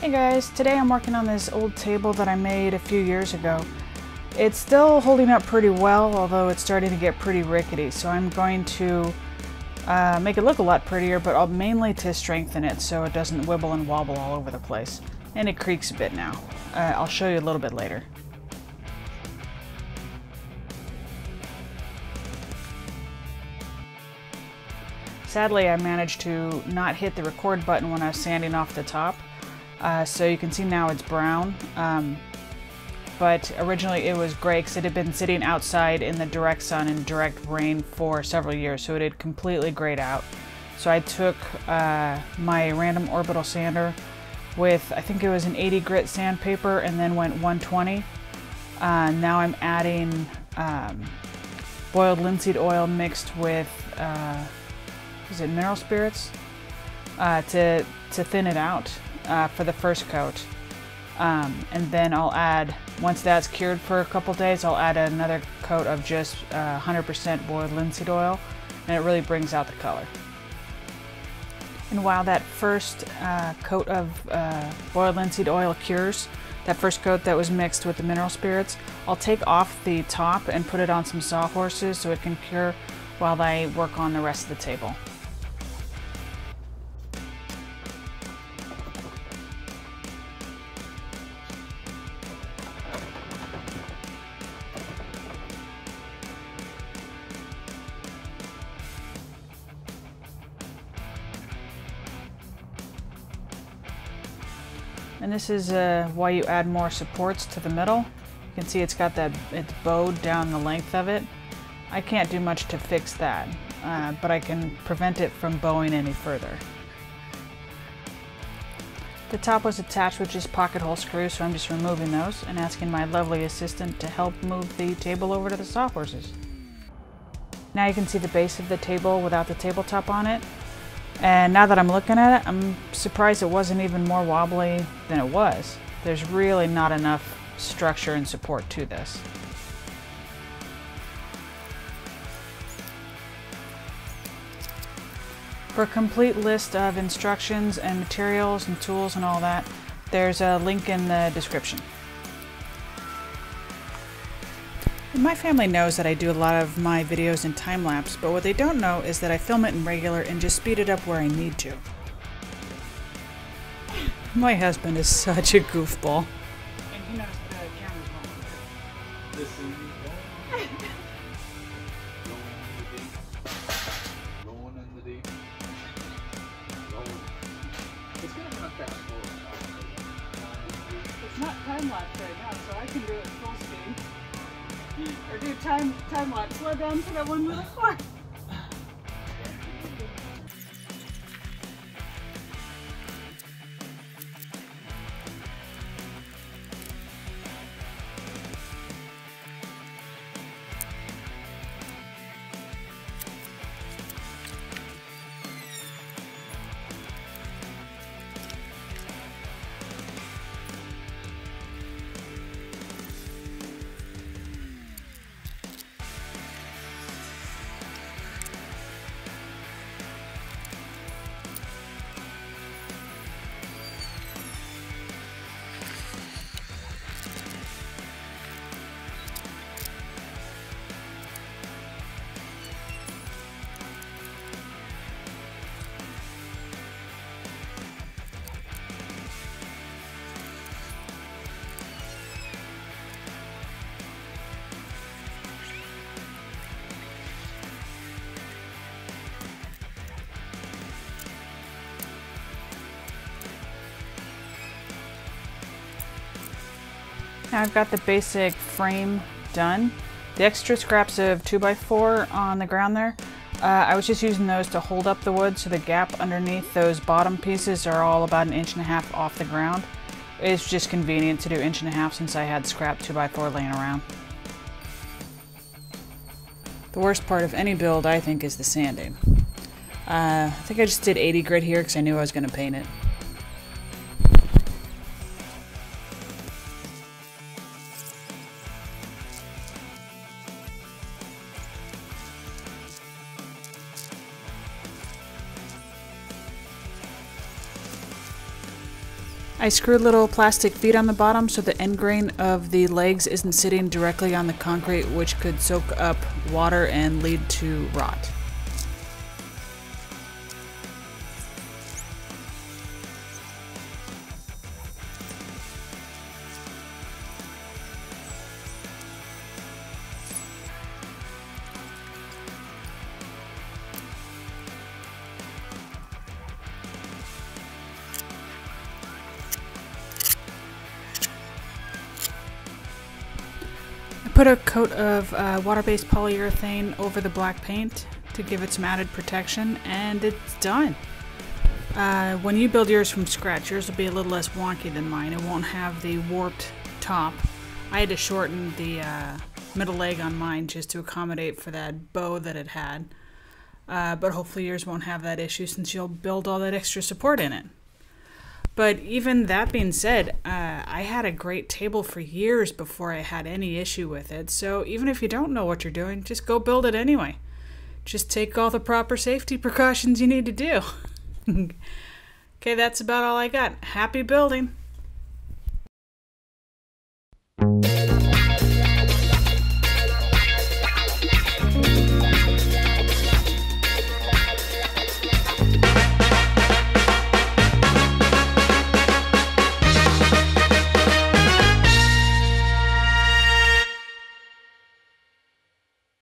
Hey guys, today I'm working on this old table that I made a few years ago. It's still holding up pretty well, although it's starting to get pretty rickety, so I'm going to make it look a lot prettier, but I'll mainly to strengthen it so it doesn't wibble and wobble all over the place. And it creaks a bit now. I'll show you a little bit later. Sadly, I managed to not hit the record button when I was sanding off the top. So you can see now it's brown, but originally it was gray because it had been sitting outside in the direct sun and direct rain for several years, so it had completely grayed out. So I took my random orbital sander with, I think it was an 80 grit sandpaper, and then went 120. Now I'm adding boiled linseed oil mixed with, is it mineral spirits? To thin it out. For the first coat, and then I'll add, once that's cured for a couple days, I'll add another coat of just 100% boiled linseed oil, and it really brings out the color. And while that first coat of boiled linseed oil cures, that first coat that was mixed with the mineral spirits, I'll take off the top and put it on some sawhorses so it can cure while I work on the rest of the table. And this is why you add more supports to the middle. You can see it's got that, it's bowed down the length of it. I can't do much to fix that, but I can prevent it from bowing any further. The top was attached with just pocket hole screws, so I'm just removing those and asking my lovely assistant to help move the table over to the sawhorses. Now you can see the base of the table without the tabletop on it. And now that I'm looking at it, I'm surprised it wasn't even more wobbly than it was. There's really not enough structure and support to this. For a complete list of instructions and materials and tools and all that, there's a link in the description. My family knows that I do a lot of my videos in time-lapse, but what they don't know is that I film it in regular and just speed it up where I need to. My husband is such a goofball. And he knows the camera's on. This is going in the deep. Going in the deep. It's going to run fast forward. It's not time-lapse right now, so I can do it full speed. Or do time lapse, slow down so that one wheel is far. Now I've got the basic frame done. The extra scraps of 2x4 on the ground there, I was just using those to hold up the wood, so the gap underneath those bottom pieces are all about 1.5 inches off the ground. It's just convenient to do 1.5 inches since I had scrap 2x4 laying around. The worst part of any build, I think, is the sanding. I think I just did 80 grit here because I knew I was going to paint it. I screwed little plastic feet on the bottom so the end grain of the legs isn't sitting directly on the concrete, which could soak up water and lead to rot. Put a coat of water-based polyurethane over the black paint to give it some added protection, and it's done. When you build yours from scratch, yours will be a little less wonky than mine. It won't have the warped top. I had to shorten the middle leg on mine just to accommodate for that bow that it had. But hopefully yours won't have that issue since you'll build all that extra support in it. But even that being said, I had a great table for years before I had any issue with it. So even if you don't know what you're doing, just go build it anyway. Just take all the proper safety precautions you need to do. Okay, that's about all I got. Happy building!